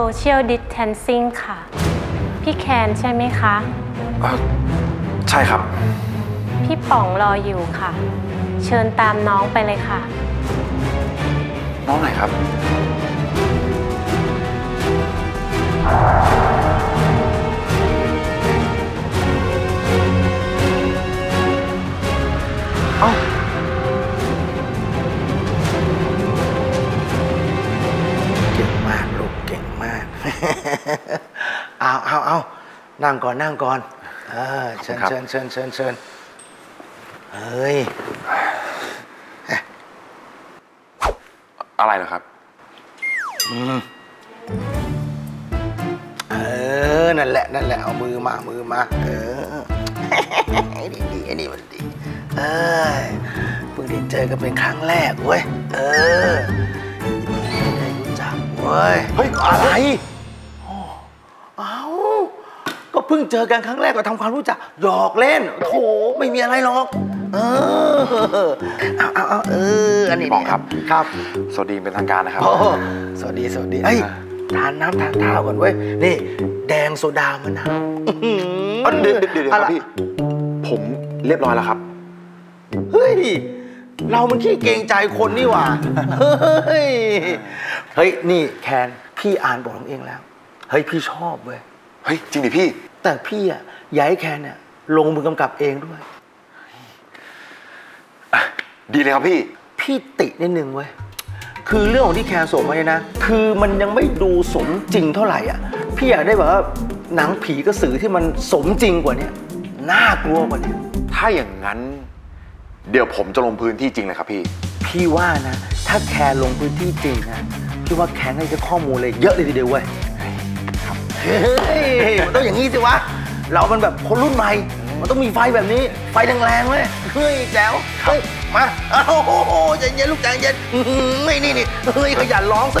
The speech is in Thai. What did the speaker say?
Social Distancing ค่ะพี่แคนใช่ไหมคะใช่ครับพี่ป๋องรออยู่ค่ะเชิญตามน้องไปเลยค่ะน้องไหนครับเอ้าเก่งมากลูกเก่งมากเอานั่งก่อนเชิญเฮ้ยอะไรเหรอครับนั่นแหละเอามือมาดีไอ้นี่มันดีเพิ่งได้เจอกันเป็นครั้งแรกเว้ยได้รู้จักเว้ยเฮ้ยอะไรเอาก็เพิ่งเจอกันครั้งแรกก็ทำความรู้จักหยอกเล่นโถไม่มีอะไรหรอกอันนี้บอกครับสวัสดีเป็นทางการนะครับสวัสดีเฮ้ยทานน้ำทานข้าวก่อนเว้ยนี่แดงโซดามะนาวเดี๋ยวครับพี่ผมเรียบร้อยแล้วครับเฮ้ยเรามันขี้เกรงใจคนนี่หว่าเฮ้ยนี่แคนพี่อ่านบทของเองแล้วเฮ้ยพี่ชอบเว้ยเฮ้ยจริงดิพี่แต่พี่อ่ะอยากให้แคนเนี่ยลงมือกำกับเองด้วยดีเลยครับพี่ตินิดนึงเว้ยคือเรื่องของที่แคนส่งมาเนี่ยนะคือมันยังไม่ดูสมจริงเท่าไหร่อ่ะพี่อยากได้แบบว่าหนังผีกระสือที่มันสมจริงกว่านี้น่ากลัวกว่านี้ถ้าอย่างนั้นเดี๋ยวผมจะลงพื้นที่จริงเลยครับพี่ว่านะถ้าแคนลงพื้นที่จริงนะพี่ว่าแคนได้ข้อมูลเลยเยอะเลยทีเดียวเว้ยครับเฮ้ยมันต้องอย่างนี้สิวะเรามันแบบคนรุ่นใหม่มันต้องมีไฟแบบนี้ไฟแรงๆเว้ยเฮ้ยแล้วเฮ้ยมาโอ้โหใจเย็นลูกใจเย็นไม่นี่เฮ้ยขยันร้องสิ